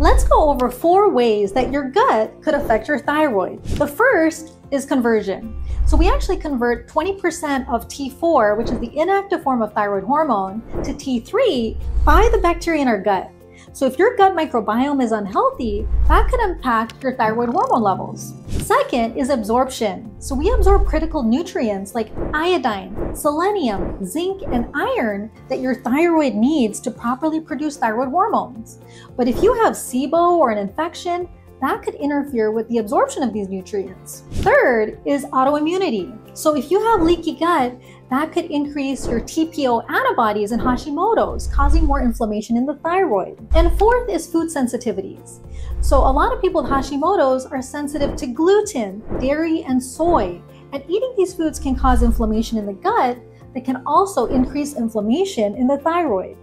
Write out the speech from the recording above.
Let's go over 4 ways that your gut could affect your thyroid. The first is conversion. So we actually convert 20% of T4, which is the inactive form of thyroid hormone, to T3 by the bacteria in our gut. So if your gut microbiome is unhealthy, that could impact your thyroid hormone levels. Second is absorption. So we absorb critical nutrients like iodine, selenium, zinc, and iron that your thyroid needs to properly produce thyroid hormones. But if you have SIBO or an infection, that could interfere with the absorption of these nutrients. Third is autoimmunity. So if you have leaky gut, that could increase your TPO antibodies and Hashimoto's, causing more inflammation in the thyroid. And fourth is food sensitivities. So a lot of people with Hashimoto's are sensitive to gluten, dairy, and soy. And eating these foods can cause inflammation in the gut that can also increase inflammation in the thyroid.